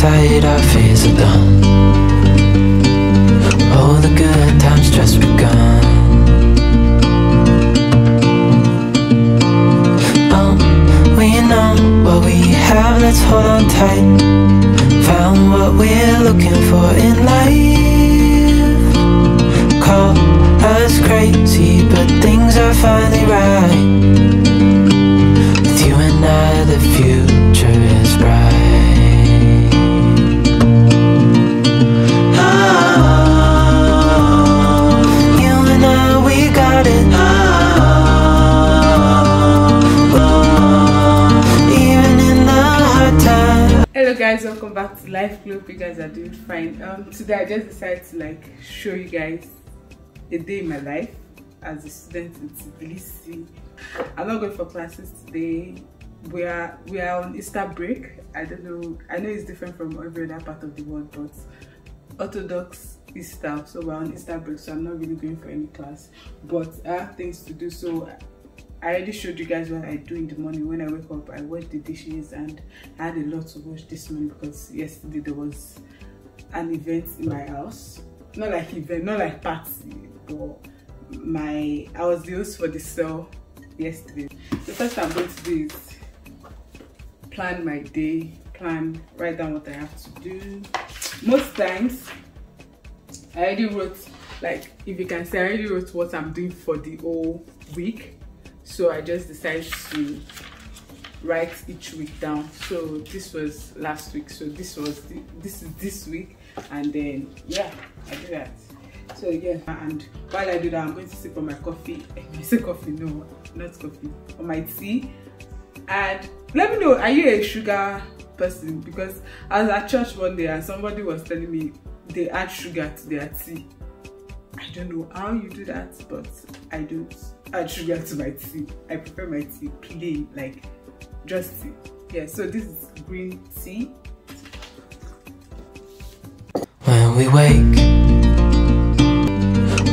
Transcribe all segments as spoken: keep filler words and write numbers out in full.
inside our fears are done. All the good times just begun. Oh, we know what we have, let's hold on tight. Found what we're looking for in life. Call us crazy, but things are finally right. With you and I, the future is bright. Guys, welcome back to Life Club. You guys are doing fine. Um today I just decided to like show you guys a day in my life as a student in Tbilisi. I'm not going for classes today. We are we are on Easter break. I don't know, I know it's different from every other part of the world, but Orthodox Easter, so we're on Easter break, so I'm not really going for any class, but I have things to do. So I already showed you guys what I do in the morning. When I wake up, I wash the dishes, and I had a lot to wash this morning because yesterday there was an event in my house. Not like event, not like party, but my I was the host for the cell yesterday. The first thing I'm going to do is plan my day, plan, write down what I have to do. Most times, I already wrote, like if you can see, I already wrote what I'm doing for the whole week. So I just decided to write each week down. So this was last week, so this was the, this is this week, and then yeah, I do that. So yeah, and while I do that, I'm going to sip on my coffee. I say coffee, no, not coffee, on my tea. And let me know, are you a sugar person? Because I was at church one day and somebody was telling me they add sugar to their tea. I don't know how you do that, but I don't add sugar to my tea. I prefer my tea plain, like just tea. Yeah, so this is green tea. When we wake,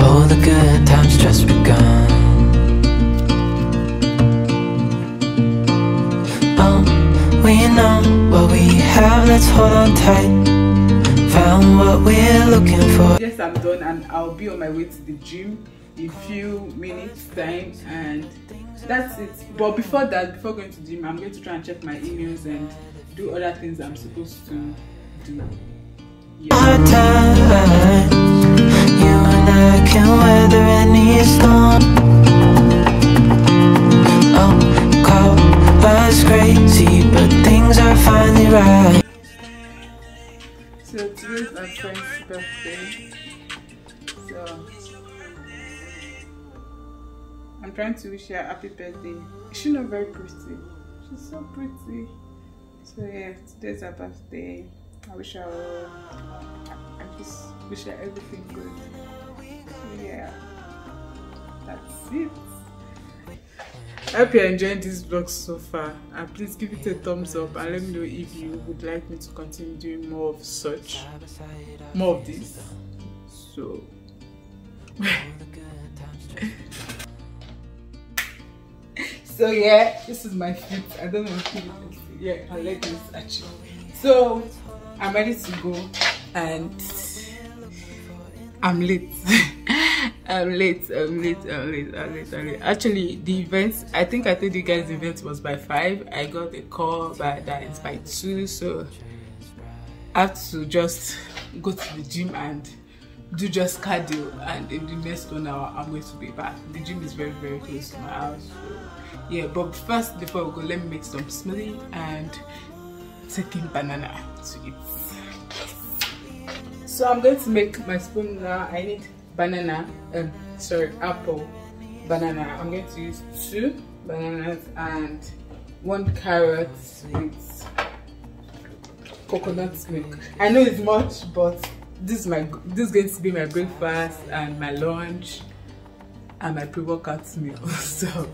all the good times just begun. Oh, we know what we have, let's hold on tight. Found what we're looking for. Yes, I'm done, and I'll be on my way to the gym in a few minutes time, and that's it. But before that, before going to the gym, I'm going to try and check my emails and do other things I'm supposed to do. Yeah. You and I can weather any storm. Oh, call us crazy, but things are finally right. So today's my friend's birthday, so I'm trying to wish her a happy birthday. She's not very pretty, she's so pretty. So yeah, today's her birthday. I wish her all, I just wish her everything good. So yeah, that's it. I hope you're enjoying this vlog so far, and please give it a thumbs up and let me know if you would like me to continue doing more of such, more of this. So so yeah, this is my feet. I don't know if you can see. Yeah, her leg is actually. So I'm ready to go, and I'm late. I'm late, I'm late, I'm late, I'm late, I'm late. Actually, the event, I think I told you guys the event was by five. I got the call by that it's by two, so I have to just go to the gym and do just cardio, and in the next one hour, I'm going to be back. The gym is very, very close to my house, so yeah. But first, before we go, let me make some smoothie and taking banana to eat. So I'm going to make my spoon now. I need banana, um, sorry, apple, banana. I'm going to use two bananas and one carrot with coconut milk. I know it's much, but this is my this is going to be my breakfast and my lunch and my pre-workout meal. So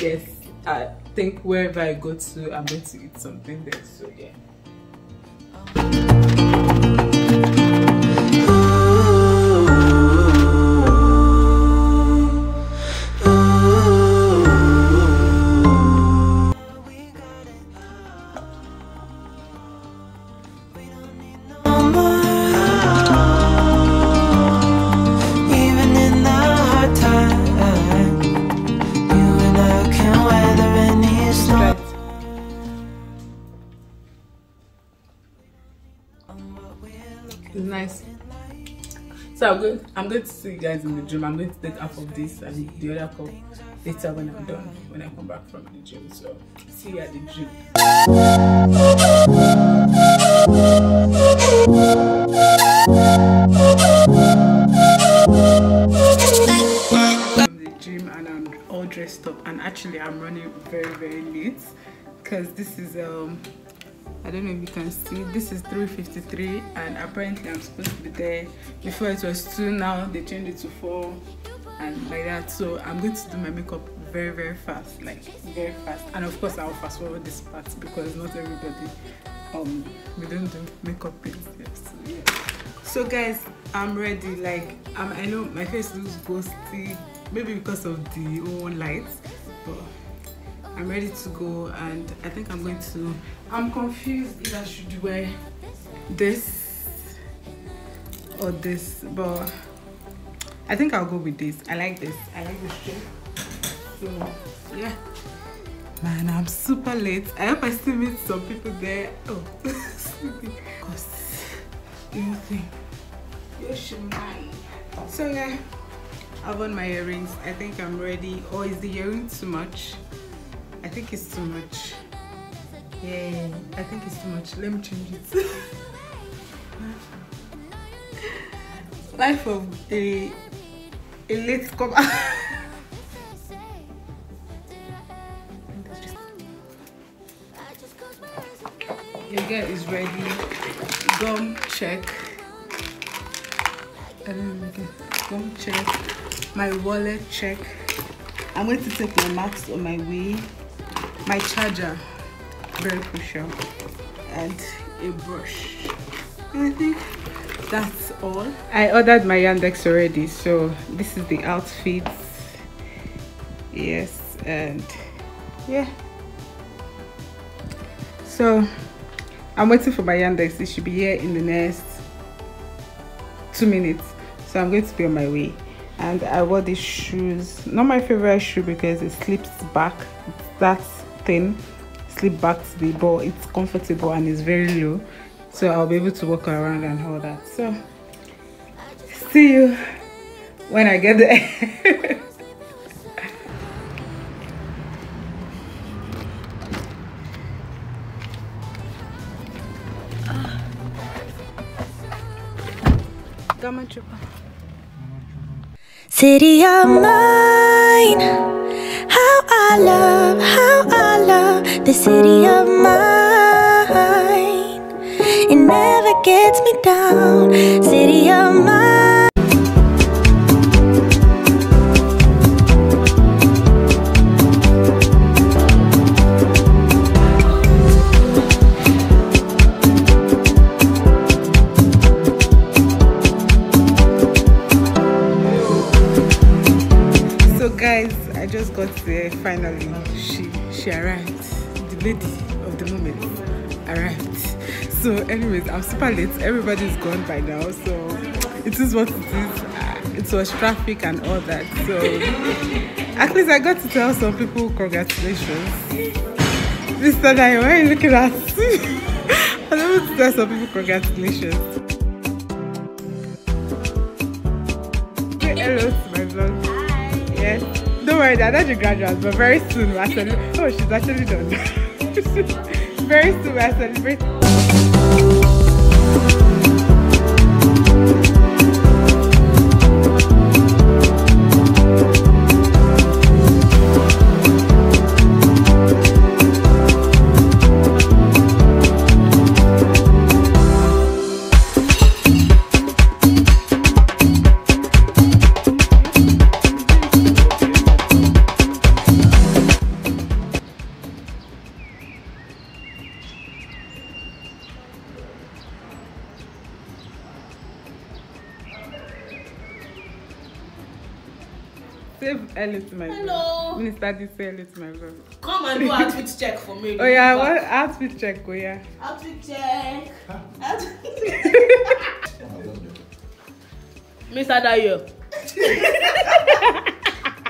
yes, I think wherever I go to, I'm going to eat something there. So yeah. So I'm going, I'm going to see you guys in the gym. I'm going to take half of this and the other cup later when I'm done, when I come back from the gym. So see you at the gym. From the gym and I'm all dressed up, and actually I'm running very very late because this is um I don't know if you can see, this is three fifty-three and apparently I'm supposed to be there. Before it was two, now they changed it to four and like that. So I'm going to do my makeup very very fast, like very fast. And of course I'll fast forward this part because not everybody, um we don't do makeup things here, so yeah. So guys, I'm ready. Like um, I know my face looks ghosty, maybe because of the own lights, but I'm ready to go. And I think I'm going to, I'm confused if I should wear this or this, but I think I'll go with this. I like this, I like this shape. So yeah, man, I'm super late. I hope I still meet some people there. Oh, because you think you should mind. So yeah, I've worn my earrings. I think I'm ready. Or oh, is the earring too much? I think it's too much. Yeah, I think it's too much. Let me change it. Life of a a late comer. Your girl is ready. Gum check. I don't know. Gum check. My wallet check. I'm going to take my marks on my way. My charger, very crucial, and a brush. I think that's all. I ordered my Yandex already, so this is the outfit. Yes, and yeah. So I'm waiting for my Yandex. It should be here in the next two minutes. So I'm going to be on my way. And I wore these shoes. Not my favorite shoe because it slips back. It's that thin slip back to the ball. It's comfortable and it's very low, so I'll be able to walk around and all that. So see you when I get there. City of mine, how I love, how I love the city of mine. It never gets me down, city of mine. I just got there finally. She she arrived. The lady of the moment arrived. So anyways, I'm super late. Everybody's gone by now, so it is what it is. Uh, it was traffic and all that. So at least I got to tell some people congratulations. Mister Nayo, why are you looking at me? I was able to tell some people congratulations. Say hello to my vlog. Yes. Don't worry, they're not your graduates, but very soon we are celebrating. Oh, she's actually done. Very soon we are celebrating. Hello to my Hello. Minister, did say hello to my brother. Come and do outfit check for me. Oh yeah, what outfit check? Oh yeah. Outfit check. Mister Dayo.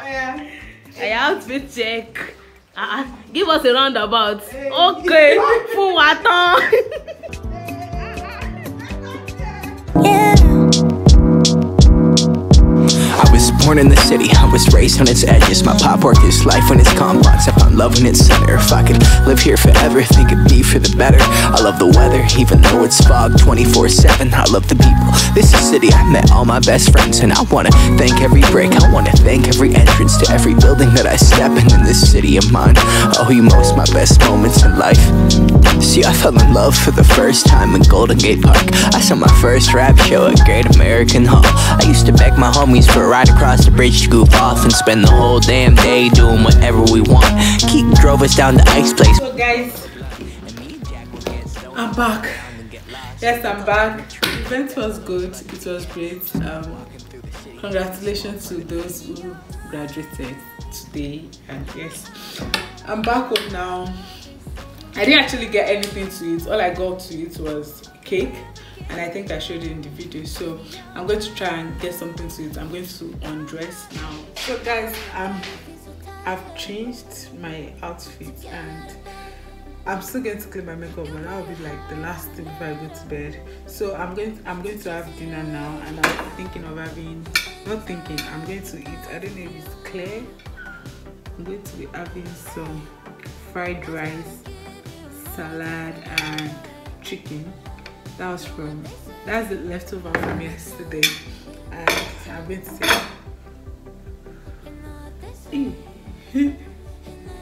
Yeah. Hey, outfit check. Uh, give us a roundabout. Hey. Okay. Full water. Yeah. born in the city, I was raised on its edges. My pop worked his life when it's complex. I found love in its center. If I could live here forever, think it'd be for the better. I love the weather, even though it's fog twenty-four seven. I love the people. This is city. I met all my best friends, and I wanna thank every brick. I wanna thank every entrance to every building that I step in in this city of mine. Oh, you most my best moments in life. See, I fell in love for the first time in Golden Gate Park. I saw my first rap show at Great American Hall. I used to beg my homies for a ride across the bridge to goof off and spend the whole damn day doing whatever we want. Keith drove us down to Ice Place. So guys, I'm back. Yes, I'm back. The event was good. It was great. Um, congratulations to those who graduated today. And yes, I'm back home now. I didn't actually get anything to eat. All I got to eat was cake, and I think I showed it in the video. So I'm going to try and get something to eat. I'm going to undress now. So guys, um, I've changed my outfit, and I'm still going to clean my makeup, but that will be like the last thing before I go to bed. So I'm going to, I'm going to have dinner now, and I'm thinking of having, not thinking, I'm going to eat, I don't know if it's clear, I'm going to be having some fried rice, salad and chicken. That was from, that's the leftover from yesterday, and I'm going to take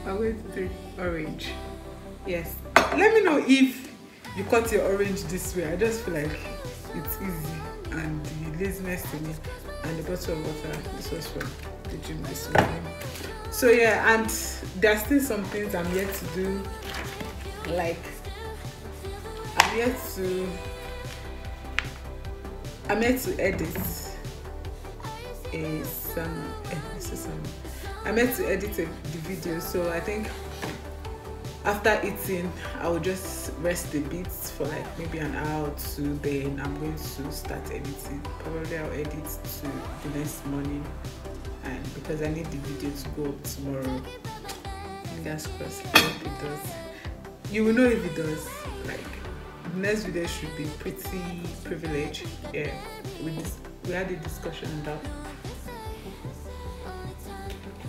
I'm going to take orange. Yes, let me know if you cut your orange this way. I just feel like it's easy, and the laziness in it, and the bottle of water. This was from the gym this morning. So yeah, and there's still some things I'm yet to do. Like, I'm yet to, I'm yet to edit a sermon, I'm yet to edit a, the video, so I think after eating, I will just rest a bit for like maybe an hour or two, then I'm going to start editing. Probably I'll edit to the next morning, and because I need the video to go up tomorrow, fingers crossed, I hope it does. You will know if it does. Like, the next video should be pretty privileged. Yeah, we just, we had a discussion on that.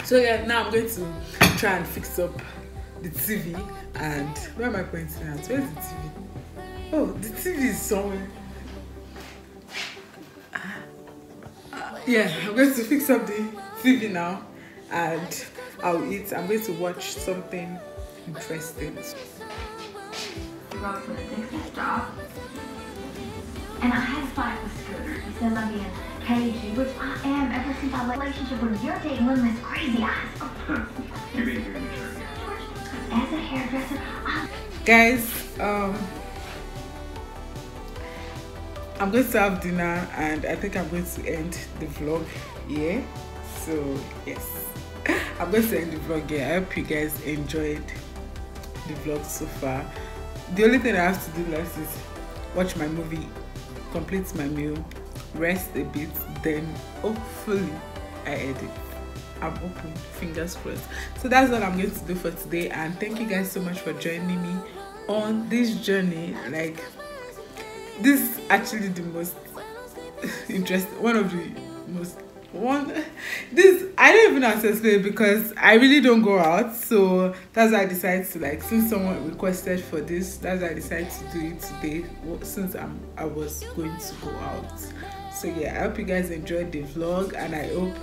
So yeah, now I'm going to try and fix up the T V. And where am I pointing at? Where's the T V? Oh, the T V is somewhere. Yeah, I'm going to fix up the T V now, and I'll eat. I'm going to watch something interesting. Road from the sixth stop, and I had a fight with Scooter. He said I'm being cagey, which I am ever since my relationship with your dating with Miss Crazy Eyes. You're being very mature. As a hairdresser, I'm guys, um, I'm going to have dinner, and I think I'm going to end the vlog here. So yes, I'm going to end the vlog here. I hope you guys enjoyed the vlog so far. The only thing I have to do last is watch my movie, complete my meal, rest a bit, then hopefully I edit. I'm open, fingers crossed. So that's all I'm going to do for today, and thank you guys so much for joining me on this journey. Like, this is actually the most interesting, one of the most one this I don't even have to explain, because I really don't go out. So that's why I decided to, like, since someone requested for this, that's why I decided to do it today, since i'm i was going to go out. So yeah, I hope you guys enjoyed the vlog, and I hope,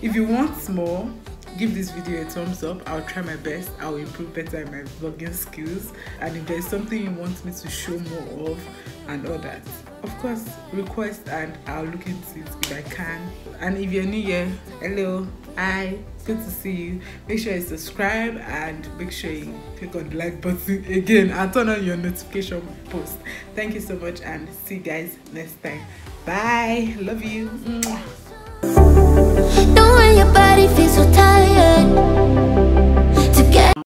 if you want more, give this video a thumbs up. I'll try my best. I'll improve better in my vlogging skills, and if there's something you want me to show more of and all that, of course, request, and I'll look into it if I can. And if you're new here, hello, hi, good to see you. Make sure you subscribe, and make sure you click on the like button again, and turn on your notification post. Thank you so much, and see you guys next time. Bye, love you. Don't worry, your body feels so tight.